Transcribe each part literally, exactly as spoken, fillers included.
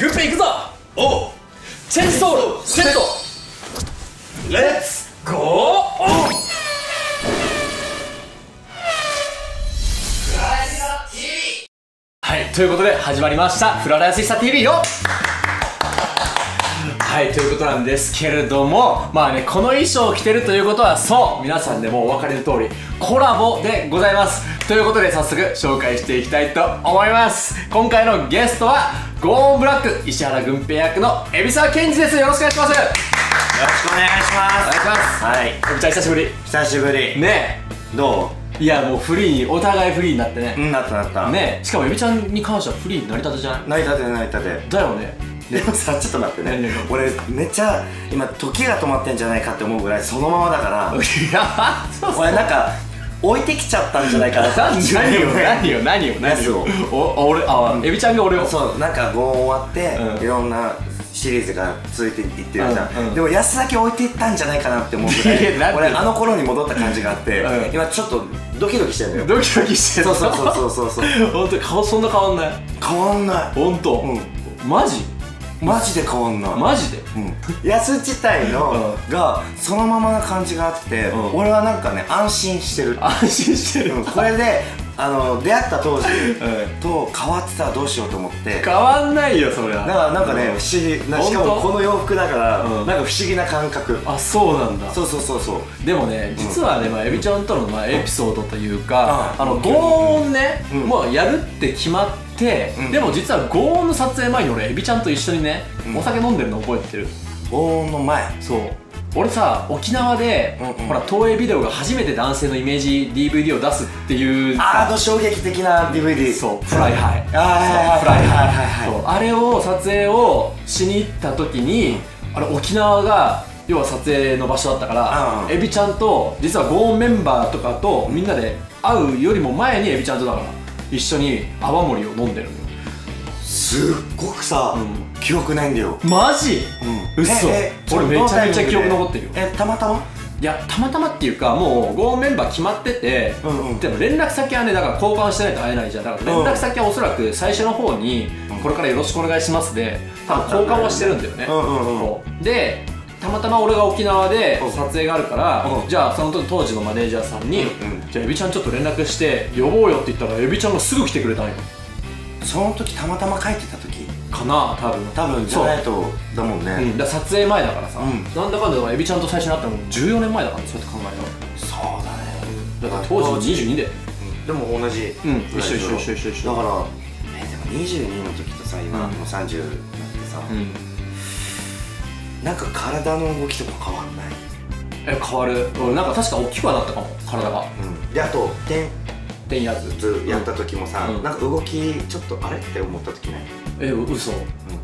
グッペいくぞ。おうチェンソーローセットレッツゴーオン。はい、ということで始まりました「フラダンスした ティーブイ よ」はい、ということなんですけれども、まあね、この衣装を着てるということは、そう皆さんでもお分かりの通りコラボでございます。ということで早速紹介していきたいと思います。今回のゲストはゴーンブラック石原軍平役の海老沢健二です。よろしくお願いします。よろしくお願いします。お願いします。はい、海老ちゃん久しぶり。久しぶりね。どう？いや、もうフリーに、お互いフリーになってね。うん、なったなったね。しかも海老ちゃんに関してはフリーになりたてじゃない？なりたてなりたてだよね。でもさ、ちょっと待ってね、俺めっちゃ今時が止まってんじゃないかって思うぐらいそのままだから。いや、そうそう、俺なんか置いてきちゃったんじゃないかな。何よ何よ何よ何よ。お、俺、あ、エビちゃんが俺を、そう、なんかご終わっていろんなシリーズが続いていってるじゃん。でも安だけ置いていったんじゃないかなって思うぐらい俺あの頃に戻った感じがあって、今ちょっとドキドキしてるのよ。ドキドキしてる。そうそうそうそうそう。ホントに顔そんな変わんない。変わんない。ホントマジマジで変わんない。マジで、うん、安自体のがそのままな感じがあって、うん、俺はなんかね、安心してる。安心してる、うん、これであの出会った当時と変わってたらどうしようと思って。変わんないよそれは。だからなんかね、不思議な、しかもこの洋服だからなんか不思議な感覚。あ、そうなんだ。そうそうそうそう。でもね、実はね、エビちゃんとのエピソードというか、あのゴーンね、もうやるって決まって、でも実はゴーンの撮影前に俺エビちゃんと一緒にね、お酒飲んでるの覚えてる？ゴーンの前。そう、俺さ、沖縄でほら東映ビデオが初めて男性のイメージ ディーブイディー を出すっていう、あの衝撃的な ディーブイディー。 そう、フライハイ。ああ、フライハイ。そう、あれを撮影をしに行った時に、あれ沖縄が要は撮影の場所だったから、エビちゃんと実はゴーンメンバーとかとみんなで会うよりも前にエビちゃんとだから一緒に泡盛を飲んでるのよ。すっごくさ、記憶ないんだよ。マジ？うっそ。俺めちゃめちゃ記憶残ってるよ。え、たまたま？いや、たまたまっていうか、もうゴーメンバー決まってて、でも連絡先はね、だから交換してないと会えないじゃん。だから連絡先はおそらく最初の方にこれからよろしくお願いしますで多分交換はしてるんだよね。で、たまたま俺が沖縄で撮影があるから、じゃあその当時のマネージャーさんにじゃあエビちゃんちょっと連絡して呼ぼうよって言ったら、エビちゃんがすぐ来てくれたんよ。その時たまたま帰ってた時かな、多分。多分じゃないとだもんね。だ、撮影前だからさ、なんだかんだエビちゃんと最初に会ったのもじゅうよねんまえだから、そうやって考えたら。そうだね。だから当時にじゅうにで、でも同じ。うん、一緒一緒一緒一緒一緒だから。え、でもにじゅうにの時とさ、今もうさんじゅうになってさ、なんか体の動きとか変わんない？え、変わる。俺なんか確か大きくはなったかも、体が。で、あと点やつやった時もさ、なんか動きちょっとあれって思った時ない？え、嘘。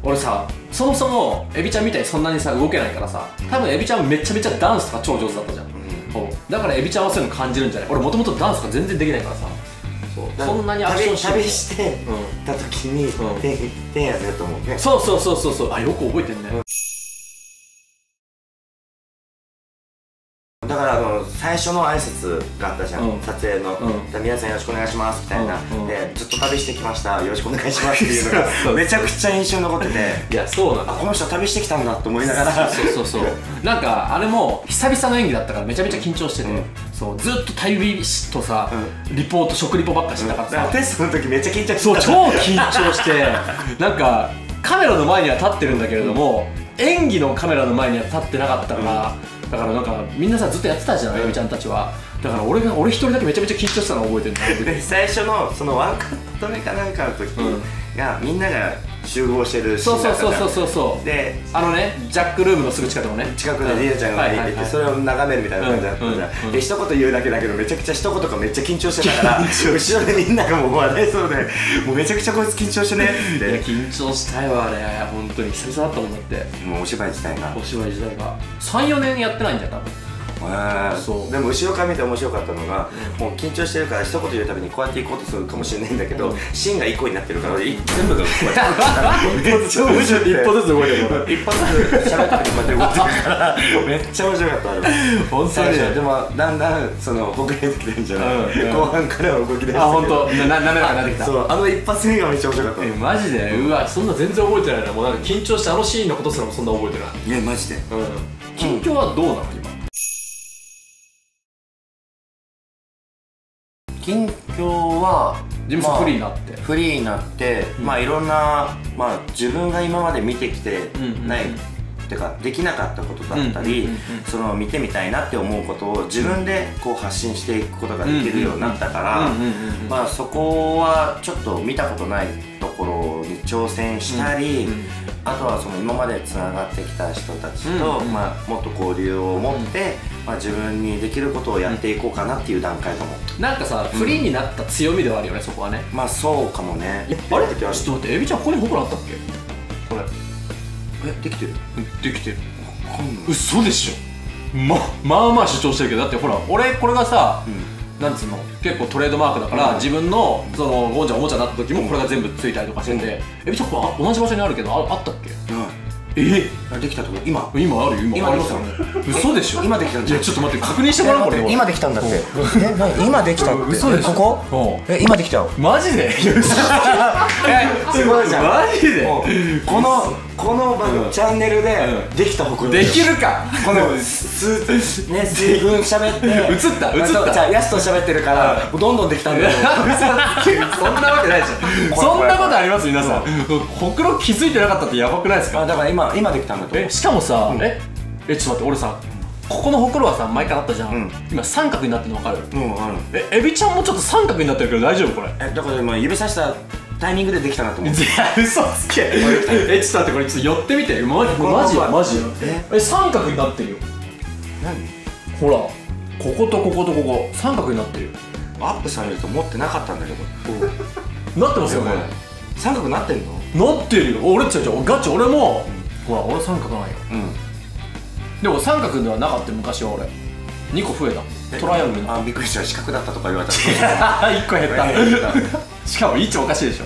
俺さ、そもそもエビちゃんみたいにそんなにさ動けないからさ、多分エビちゃんめちゃめちゃダンスとか超上手だったじゃん。だからエビちゃんはそういうの感じるんじゃない？俺もともとダンスとか全然できないからさ、そんなにアクションして旅してた時に点やつやと思うね。そうそうそうそうそう。あ、よく覚えてんね。だからあの最初の挨拶があったじゃん、撮影の。皆さんよろしくお願いしますみたいな。で、ずっと旅してきました、よろしくお願いしますっていうのがめちゃくちゃ印象に残ってて。いや、そうなんだ。この人旅してきたんだって思いながら。そうそうそう。なんかあれも久々の演技だったからめちゃめちゃ緊張してて、そうずっと旅とさ、リポート食リポばっかしてたからさ。テストの時めっちゃ緊張してた。そう、超緊張して、なんかカメラの前には立ってるんだけれども、演技のカメラの前には立ってなかったから。だからなんかみんなさずっとやってたじゃない、エビちゃんたちは。だから俺が俺一人だけめちゃめちゃ緊張してたの覚えてる。で、最初のそのワンカット目かなんかの時が、みんなが集合してるシーンだったから。そうそうそうそうそう。で、あのね、ジャックルームのすぐ近くのね、近くでリエちゃんがいて、それを眺めるみたいな感じだったじゃん。で、一言言うだけだけどめちゃくちゃ一言がめっちゃ緊張してたから、後ろでみんながもう笑いそうで、もうめちゃくちゃこいつ緊張してねって。いや、緊張したいわあれ、本当に久々だったもんだって。もうお芝居自体がお芝居自体がさんよねんやってないんじゃん多分。あでも後ろから見て面白かったのが、もう緊張してるから一言言うたびにこうやっていこうとするかもしれないんだけど、芯がいっこになってるから全部がこうやってめっちゃ面白い。一歩ずつ動いてるから一歩ずつしゃべってこうやって動いてるからめっちゃ面白かったあれ本当に。でもだんだんそのほぐれてきてるんじゃない、後半からは動き出して、あ、本当ななめらかになってきた。そう、あの一発目がめっちゃ面白かった。え、マジで。うわ、そんな全然覚えてないな。もうなんか緊張してあのシーンのことすらもそんな覚えてない。いやマジで。近況はどうなの今。近況は事務所フリーになってフリーになってまあいろんな、まあ自分が今まで見てきてないっていうかできなかったことだったり、その見てみたいなって思うことを自分でこう発信していくことができるようになったから、まあそこはちょっと見たことないところに挑戦したり、あとはその今までつながってきた人たちとまあもっと交流を持ってまあ自分にできることをやっていこうかなっていう段階かも。なんかさ、フリーになった強みではあるよね、そこはね。まあそうかもね。あれ、ちょっと待って、エビちゃんここにほくろあったっけ？これ。え、できてる？できてる。わかんない。嘘でしょ。ままあまあ主張してるけど、だってほら、俺これがさ、なんつうの、結構トレードマークだから、自分のそのゴンちゃんおもちゃになった時もこれが全部ついたりとかしてて、エビちゃんこれ同じ場所にあるけどあったっけ？うん。ええ、できたとこ今今あるよ、今ありますよね。嘘でしょ。今できたんだ。いやちょっと待って、確認してもらう。これ今できたんだって。え、何今できたって。嘘でしょ。ここえ今できたよ。マジで。すごいじゃん。マジで。このこのチャンネルでできたほくろ。できるか。このね数分喋って映った映った。じゃヤスと喋ってるからどんどんできたんだよ。そんなわけないじゃん。そんなことあります皆さん。ほくろ気づいてなかったってやばくないですか。だから今。今できたんだと。しかもさ、ええちょっと待って、俺さここのほくろはさ前からあったじゃん。今三角になってるの分かる？えエビちゃんもちょっと三角になってるけど大丈夫これ？えだから今指さしたタイミングでできたなと思って。いや嘘つけ。えちょっと待って、これちょっと寄ってみて。マジマジマジ。え三角になってるよ。何？ほらこことこことここ三角になってるよ。アップされると思ってなかったんだけど。なってますよね。三角なってるの？なってるよ。俺ちょちょガチ俺も。ほら、俺三角ないよ。でも三角ではなかった昔は。俺にこ増えた。トライアングル。あ、びっくりした。四角だったとか言われた。いっこ減った。しかも位置おかしいでしょ。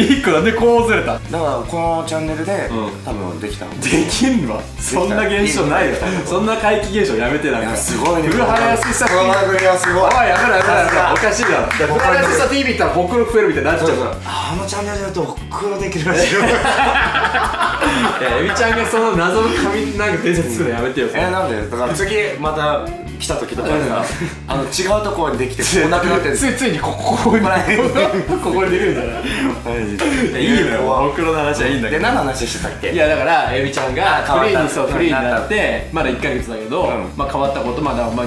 いっこなんでこうずれた。だからこのチャンネルで多分できた。できんわ。そんな現象ないよ。そんな怪奇現象やめて。なんかすごいね。古原靖久 ティーブイ。 この番組はすごい。おいやめろやめろやめろ、おかしいだろ。古原靖久 ティーブイ って言ったらほくろ増えるみたいになっちゃうから。あのチャンネルだとほくろできるらしいよ。エビちゃんがその謎の紙なんか伝説作るのやめてよ。え、なんでだから次また来た時とかさ、あの違うところにできてこうなくなってる。ついついにここにここにできるんじゃない。いいよね。おふくろの話はいいんだけど。で、何の話してたっけ。いやだからエビちゃんがフリーにそうフリーになってまだいっかげつだけど、まあ変わったこと、まだまあ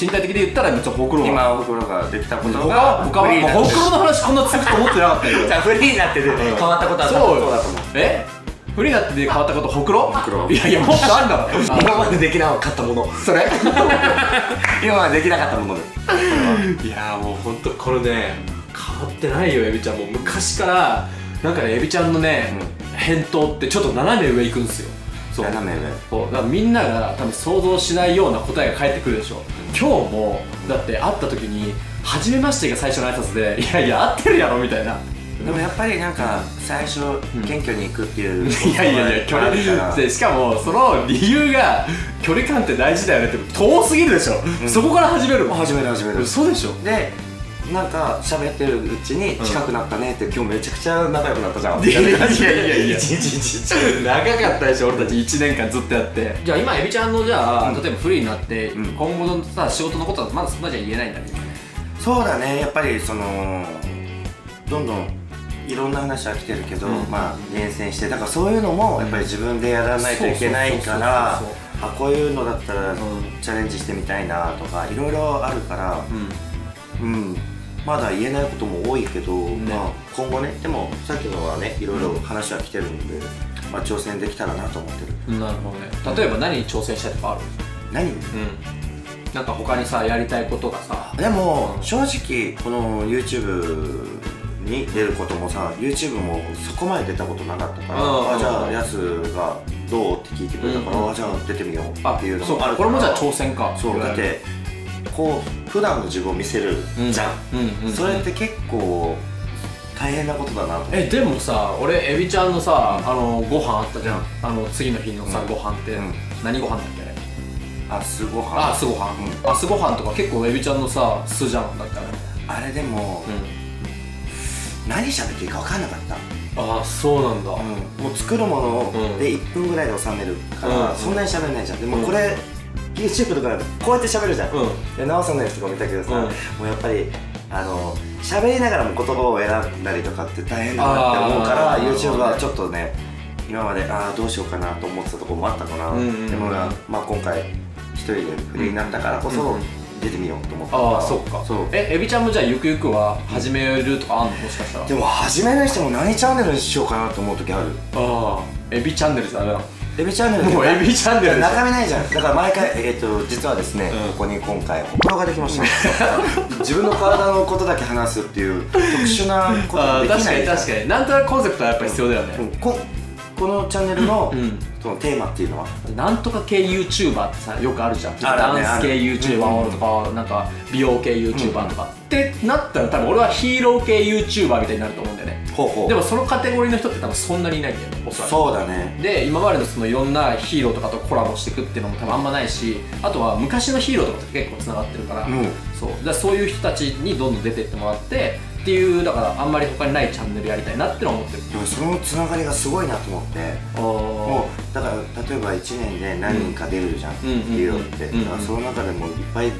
身体的で言ったらちょっとほくろが今ほくろができたことが他はほくろの話こんなつくと思ってなかったよ。じゃあフリーになって変わったことはそうだと思う。え？フリーになって変わったことほくろ？いやいやもっとあるだろ。今までできなかったもの。それ？今までできなかったもので。いやもう本当これね変わってないよエビちゃん。もう昔からなんかねエビちゃんのね返答ってちょっと斜め上行くんですよ。そう斜め上。だからみんなが多分想像しないような答えが返ってくるでしょ。今日もだって会った時に初めましてが最初の挨拶で、いやいや合ってるやろみたいな。でもやっぱりなんか最初謙虚に行くっていう、うん、いやいやいや距離で、しかもその理由が距離感って大事だよねって遠すぎるでしょ、うん、そこから始めるもん。始める始める。そうでしょ。でなんか喋ってるうちに近くなったねって、今日めちゃくちゃ仲良くなったじゃん。いやいやいやいや長かったでしょ俺たちいちねんかんずっとやって。じゃあ今エビちゃんのじゃあ例えばフリーになって今後のさ仕事のことはまだそんなじゃ言えないんだけど。そうだね。やっぱりそのどんどんいろんな話は来てるけど、まあ厳選して、だからそういうのもやっぱり自分でやらないといけないから、あこういうのだったらチャレンジしてみたいなとかいろいろあるから、うん、まだ言えないことも多いけど、まあ今後ね、でもさっきのはねいろいろ話は来てるんで、まあ挑戦できたらなと思ってる。なるほどね。例えば何に挑戦したいとかある？何？なんか他にさやりたいことがさ。でも正直この YouTube に出ることもさ、 YouTube もそこまで出たことなかったから、ああじゃあやすがどうって聞いてくれたから、ああじゃあ出てみようっていうのもあるから、これもじゃあ挑戦か。そうだって、こう普段の自分を見せるじゃん。それって結構大変なことだなと。えでもさ、俺エビちゃんのさ、あのご飯あったじゃん、あの次の日のさご飯って何ご飯だっけ？あすごはん。あすごはん。あすごはんとか結構エビちゃんのさ素じゃんだったね。あれでも何しゃべっていいか分かんなかった。ああそうなんだ。もう作るものでいっぷんぐらいで収めるからそんなにしゃべれないじゃん。でもこれ YouTube とかだとこうやってしゃべるじゃん。で直さないやつとか見たけどさ、もうやっぱりあの喋りながらも言葉を選んだりとかって大変だなって思うから、 YouTube はちょっとね今までああどうしようかなと思ってたとこもあったかな。でもまあ今回一人でフリーになったからこそ出てみようと思って。ああそっか。えエビちゃんもじゃあゆくゆくは始めるとかあんの、もしかしたら？でも始めない人も何チャンネルにしようかなと思う時ある。ああエビチャンネルじゃダメなの？エビチャンネルもうエビチャンネル中身ないじゃん。だから毎回えっと実はですね、ここに今回ほくろができました。自分の体のことだけ話すっていう特殊なことができない。確かに確かに、なんとなくコンセプトはやっぱ必要だよね。このチャンネルのテーマっていうのはなんとか系 YouTuber ってさよくあるじゃん。ダンス系 YouTuber とかなんか美容系 YouTuber とかってなったら、多分俺はヒーロー系 YouTuber みたいになると思うんだよね。でもそのカテゴリーの人って多分そんなにいないんだよね、おそらく。そうだね。で今までのそのいろんなヒーローとかとコラボしていくっていうのも多分あんまないし、あとは昔のヒーローとかって結構つながってるから、そうだからそういう人たちにどんどん出てってもらってっていう、だからあんまり他にないチャンネルやりたいなってのは思ってる。でもそのつながりがすごいなと思って、もうだから例えばいちねんで何人か出るじゃんっていうのって、だからその中でもいっぱい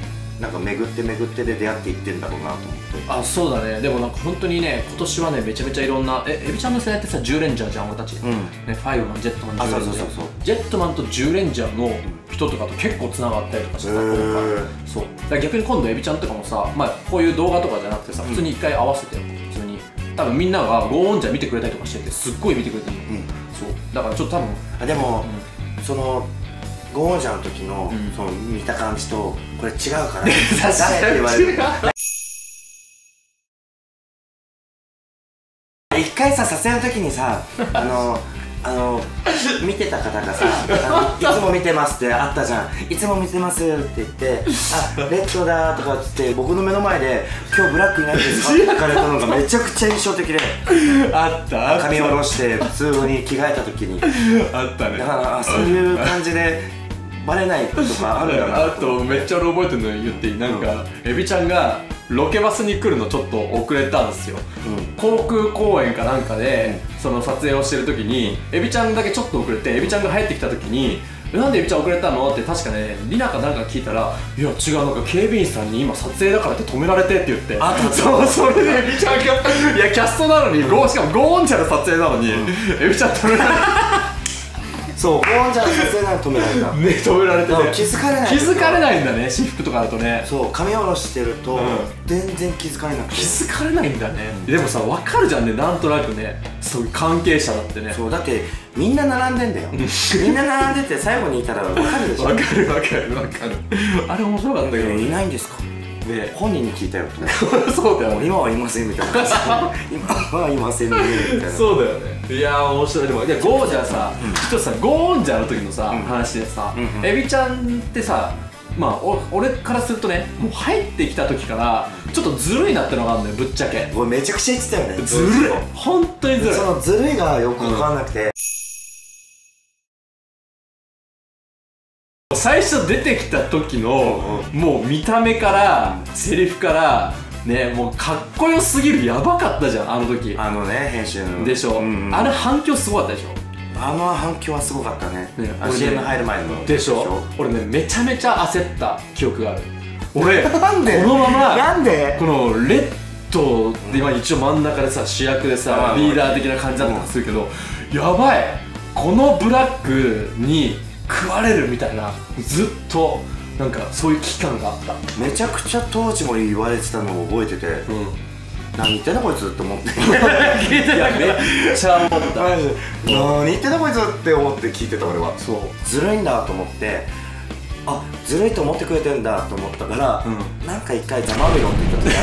なんか巡って巡ってで出会っていってんだろうなと思って。あそうだね。でもなんか本当にね、今年はねめちゃめちゃいろんな、えエビちゃんの世代ってさじゅうレンジャーじゃん俺たち、うん、ねファイブマンジェットマン、そうそうそうそうジェットマンとじゅうレンジャーの人とかと結構つながったりとかしてた頃から、そうだから逆に今度エビちゃんとかもさ、まあこういう動画とかじゃなくてさ、普通にいっかい合わせて、普通に多分みんながゴーオンジャー見てくれたりとかしてて、すっごい見てくれてる、うん、そうだからちょっと多分あでも、うん、そのゴーオンジャーの時のその見た感じとこれ違うから誰って言われる。一回さ撮影の時にさ、あのあの見てた方がさ「いつも見てます」ってあったじゃん。「いつも見てます」って言って「あレッドだ」とかっつって僕の目の前で「今日ブラックになってるんですか?」って聞かれたのがめちゃくちゃ印象的で、あった髪下ろして普通に着替えた時にあったね。だからそういう感じでバレないとかあるんだな。あとめっちゃ俺覚えてるの言っていい？なんかエビちゃんがロケバスに来るのちょっと遅れたんですよ。航空公演かなんかでその撮影をしてる時にエビちゃんだけちょっと遅れて、エビちゃんが入ってきた時に「なんでエビちゃん遅れたの?」って確かねリナかなんか聞いたら「いや違う、なんか警備員さんに今撮影だからって止められて」って言って、あそうそれでエビちゃんが「いやキャストなのに、しかもゴーンちゃんの撮影なのにエビちゃん止められて」そう、ゴーンちゃんの撮影なのに止められた。ね、止められてね。気づかれない。気づかれないんだね、私服とかだとね。そう、髪下ろしてると全然気づかれなくて。気づかれないんだね。でもさ、わかるじゃんね、なんとなくね。そういう関係者だってね。そう、だってみんな並んでんだよ。みんな並んでて最後にいたらわかるでしょ。わかるわかるわかる。あれ面白かったけど。いないんですか。で本人に聞いたよとね。そうだよ。今はいませんみたいな。今はいませんねみたいな。そうだよね。いやー面白い。でもいやゴージャーさ、ちょっとさゴーンジャーの時のさ話でさ、エビちゃんってさ、まあ俺からするとね、もう入ってきた時からちょっとずるいなってのがあるんだよ、ぶっちゃけ。俺めちゃくちゃ言ってたよね。ずるい。本当にずるい。そのずるいがよく分かんなくて。最初出てきた時のもう見た目からセリフからね、もうかっこよすぎる、やばかったじゃんあの時。あのね編集のでしょ、うん、あれ反響すごかったでしょ。あの反響はすごかったね。シーエム入る前のでしょ。俺ねめちゃめちゃ焦った記憶がある。俺なんでこのままなんでこのレッドで今一応真ん中でさ主役でさリーダー的な感じだったりするけど、やばいこのブラックに食われるみたいな、ずっとなんかそういう期間があった。めちゃくちゃ当時も言われてたのを覚えてて、うん、何言ってんだこいつって思って聞いてた。めっちゃ思った。何言ってんだこいつって思って聞いてた俺は。そうずるいんだと思って、あ、ずるいと思ってくれてんだと思ったから、うん、なんか一回黙るよって言った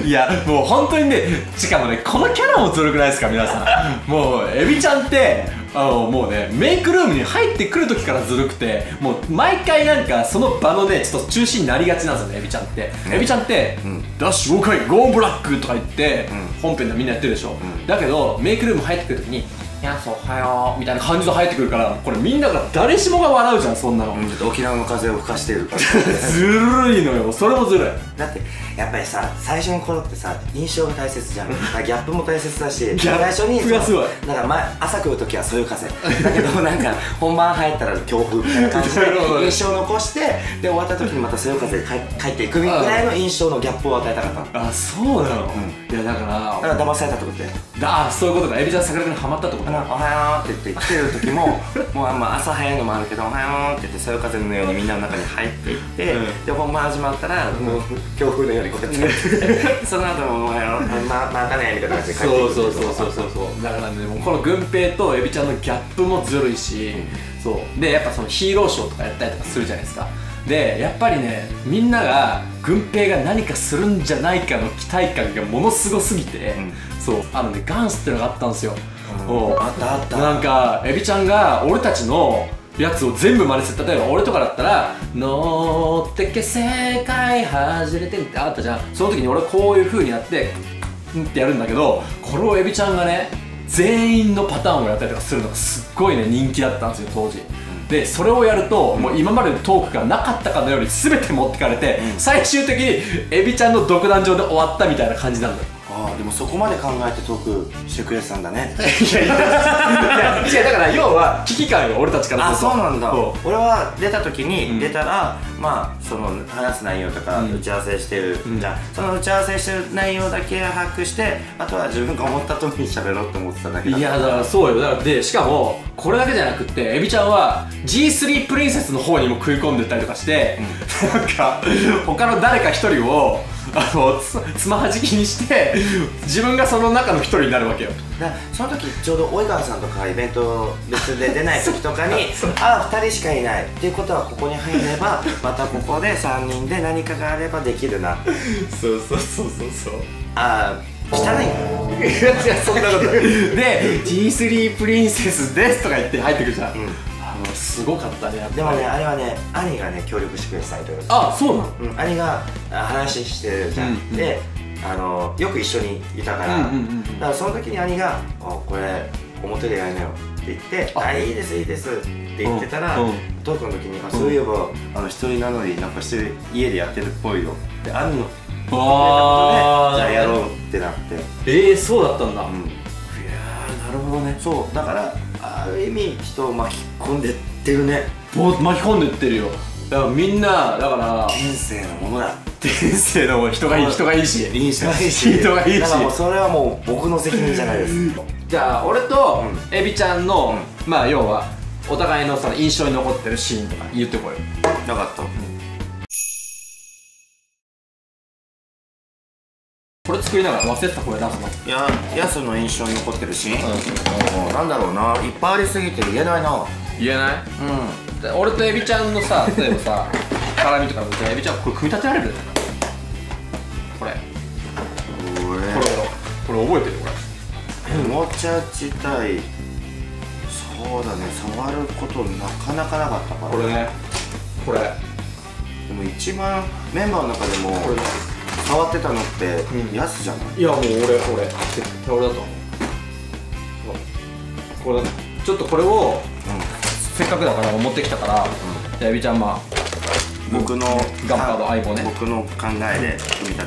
時いやもう本当にね、しかもねこのキャラもずるくないですか皆さんもうエビちゃんってあのもうねメイクルームに入ってくる時からずるくて、もう毎回なんかその場のねちょっと中心になりがちなんですよねエビちゃんって、うん、エビちゃんって、うん、ダッシュごかいゴーブラックとか言って、うん、本編でみんなやってるでしょ、うん、だけどメイクルーム入ってくる時にやそうはよみたいな感じで入ってくるから、これみんなが誰しもが笑うじゃんそんなの、うん、ちょっと沖縄の風を吹かしてるからずるいのよそれもずるい。だってやっぱりさ最初の頃ってさ印象が大切じゃんギャップも大切だし、最初にだから前朝来る時はそういう風だけどなんか本番入ったら強風みたいな感じで印象を残して、で終わった時にまたそういう風で帰っていくぐらいの印象のギャップを与えたかったの。あ、そうなの。いやだからだから騙されたってことで、ああそういうことか。エビちゃん桜にハマったってこと。おはようって言って来てる時ももう朝早いのもあるけどおはようって言ってそよ風のようにみんなの中に入っていって、で本番始まったらもう強風のようにこうやってその後もおはようまたねみたいな感じで帰っていく。そうそうそうそうそう。だからねもうこの軍兵とエビちゃんのギャップもずるいし、そうでやっぱそのヒーローショーとかやったりとかするじゃないですか。でやっぱりねみんなが軍兵が何かするんじゃないかの期待感がものすごすぎて、そうあのね元祖ってのがあったんですよ。あったあった。なんかエビちゃんが俺たちのやつを全部真似する。例えば俺とかだったら「乗ってけ世界外れて」ってあったじゃん。その時に俺こういう風にやってんってやるんだけど、これをエビちゃんがね全員のパターンをやったりとかするのがすっごいね人気だったんですよ当時。でそれをやると、うん、もう今までのトークがなかったかのように全て持ってかれて、うん、最終的にエビちゃんの独壇場で終わったみたいな感じなんだよ。ああでもそこまで考えてトークしてくれてたんだねいやいやいやだから要は危機感よ俺たちからすると。あ、そうなんだ。俺は出た時に出たら、うん、まあその話す内容とか打ち合わせしてる、うん、じゃあその打ち合わせしてる内容だけ把握して、あとは自分が思った通りに喋ろうと思ってただけだ。いやだからそうよ。だからでしかもこれだけじゃなくってエビちゃんは ジースリー プリンセスの方にも食い込んでったりとかして、うん、なんか他の誰か一人をあの つ, つまはじきにして自分がその中の一人になるわけよ。だその時ちょうど及川さんとかイベント別で出ない時とかにああふたりしかいないっていうことはここに入ればまたここでさんにんで何かがあればできるなそうそうそうそうそう。ああ汚いいやいやそんなことで ジースリー プリンセスですとか言って入ってくるじゃん、うん、すごかったね。でもねあれはね兄がね協力してくれてたりとか。ああそうなの。うん、兄が話してるじゃん。であのよく一緒にいたから、だからその時に兄が「これ表でやるのよ」って言って「あいいですいいです」って言ってたらトークの時に「そういえば一人なのになんか一人家でやってるっぽいよ」って兄の言われたことで「じゃあやろう」ってなって。ええそうだったんだ。いやなるほどね。そうだからある意味人を巻き込んでってるね。巻き込んでってるよ。だからみんなだから天性のものだ。天性のもの。人がいい人がいいし人がいいし人がいいし。だからもうそれはもう僕の責任じゃないですじゃあ俺とエビちゃんの、うん、まあ要はお互いのその印象に残ってるシーンとか言ってこよう。なかった、うん、これ作りながら忘れてた。これ出すのいやヤスの印象に残ってるシーンなんだろうな。いっぱいありすぎて言えないな。言えない。うん。俺とエビちゃんのさ例えばさ絡みとかのエビちゃんこれ組み立てられるこれこれこれ覚えてるこれおもちゃ自体そうだね触ることなかなかなかったからこれね。これでも一番メンバーの中でもこれね触ってたのってヤスじゃない？いやもう俺俺絶対俺だと思う。これちょっとこれをせっかくだから持ってきたから、じゃあエビちゃんまあ僕のガンパード相棒ね。僕の考えで組み立てた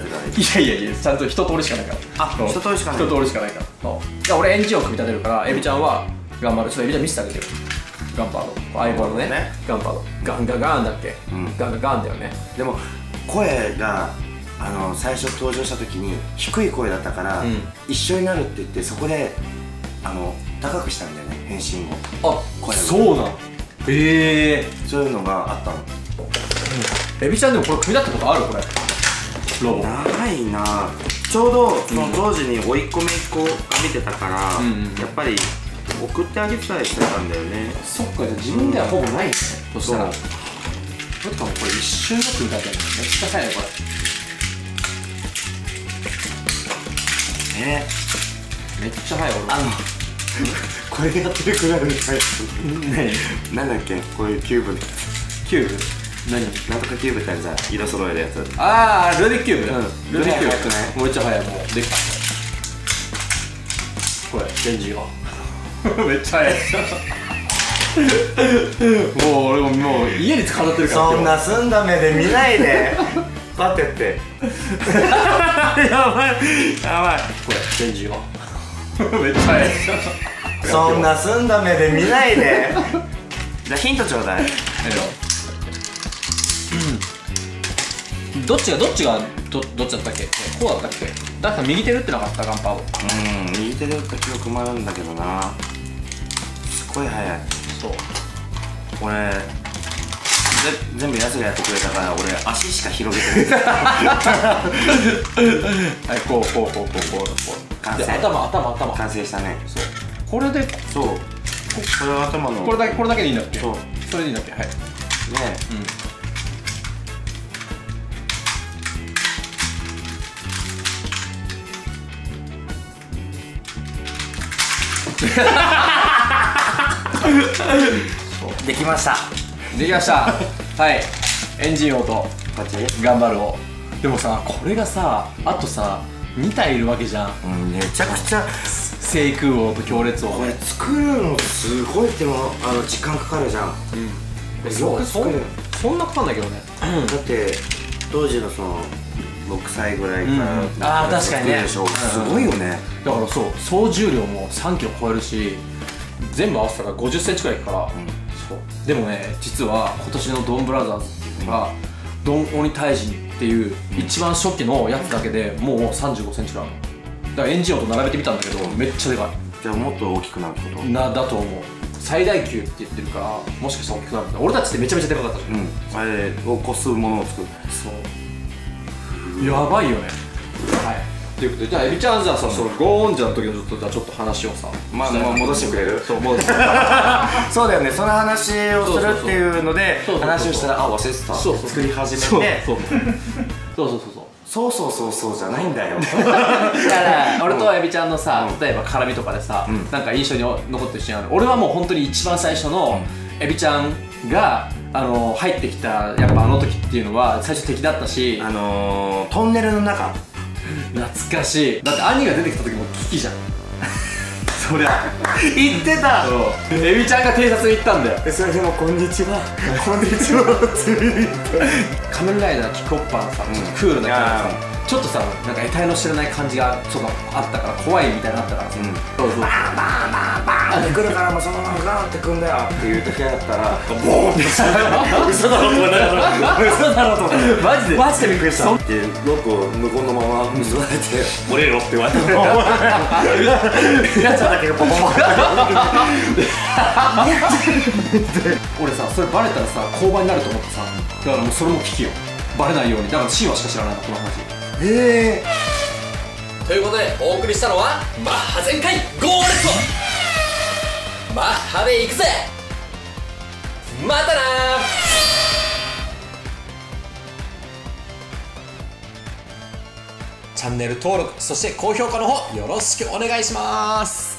らいやいやいやちゃんと一通りしかないから。あっ一通りしかない。一通りしかないから。じゃあ俺エンジンを組み立てるからエビちゃんは頑張る。ちょっとエビちゃん見せてあげてよガンパード相棒のねガンパードガンガガンだっけガンガガンだよね。でも声があの最初登場した時に低い声だったから、うん、一緒になるって言ってそこであの高くしたんだよね変身を。あ声そうなん。へえー、そういうのがあったの、うん、エビちゃんでもこれ組み立ったことあるこれロボないな。ちょうどその当時に甥っ子姪っ子が見てたから、うん、やっぱり送ってあげてたりしてたんだよね。そっか、じゃあ自分ではほぼないね。そしたらとかもこれ一瞬よく歌ってるのめっちゃ高いねこれね。めっちゃ早い俺。あのこれでやってるくらいの速い。なんだっけこういうキューブのやつ。キューブ何なんとかキューブってあるじゃん、色揃えるやつ。ああルービックキューブ。うんルービックキューブね、もうめっちゃ速い。もうできたこれレンジがめっちゃ速いもう俺ももう家に飾ってるから。そんな澄んだ目で見ないで待ってってやばいやばいこれレンジがめっちゃ速いそんな澄んだ目で見ないでじゃあヒントちょうだい。うんどっちがどっちがどどっちだったっけ。こうだったっけ。だから右手打ってなかったガンパーを。うん右手で打った記憶もあるんだけどな。すごい速い。そうこれ全部やつがやってくれたから俺足しか広げてないはいこうこうこうこうこうこう完成。頭頭頭完成したね。そうこれでそうこれは頭のこれだけこれだけでいいんだっけ。そうそれでいいんだっけ。はいねえうんできましたできましたはいエンジン音と頑張るを。でもさこれがさあとさに体いるわけじゃん、うん、めちゃくちゃ制空王と強烈王これ作るのすごいでもあの時間かかるじゃん、うん、よく作る そ, そんなかかんだけどね、うん、だって当時のそのろくさいぐらいから、うん、ああ確かにねすごいよね、うん、だからそう総重量もさんキロ超えるし全部合わせたらごじゅっセンチくらいいくから、うん、そうでもね実は今年のドンブラザーズっていうのが、うん、ドン鬼退治っていう一番初期のやつだけでもうさんじゅうごセンチくらいある。だからエンジン音と並べてみたんだけどめっちゃでかい。じゃあもっと大きくなるってことなだと思う。最大級って言ってるからもしかしたら大きくなるんだ。俺たちってめちゃめちゃでかかったじゃん、うん、あれを超すものを作る。そうやばいよね。はいということで、じゃあエビちゃんじゃあさ、そのゴーンジャの時のちょっとじゃあちょっと話をさ、まあ戻してくれる？そう戻してくれる。そうだよね。その話をするっていうので話をしたらあ忘れてた。そうそう作り始めて。そうそうそうそうそうそうそうじゃないんだよ。だから俺とエビちゃんのさ、例えば絡みとかでさ、なんか印象に残ってるシーンある？俺はもう本当に一番最初のエビちゃんが。あの入ってきたやっぱあの時っていうのは最初敵だったし、あのトンネルの中。懐かしい。だって兄が出てきた時も危機じゃんそりゃ言ってたエビちゃんが偵察に行ったんだよ。それでもこんにちはこんにちは釣りに行った仮面ライダーキコッパーのさクールなキャラさちょっとさなんか得体の知らない感じがちょっとあったから怖いみたいになったからさそうそうバーンバーンバーンバーンってくるからもうそのままガーンってくんだよっていう時だったらボーンってしたら嘘だろと思った嘘だろと思ったマジでマジでびっくりしたってロックを無言のまま結ばれて「俺ろ」って言われたのやつだけがポポポ俺さそれバレたらさ交番になると思ってさだからもうそれも危機よバレないように。だからシーンはしか知らないなこの話。へーということでお送りしたのはマッハ全開ゴーレットマッハで行くぜまたなー。チャンネル登録そして高評価の方よろしくお願いします。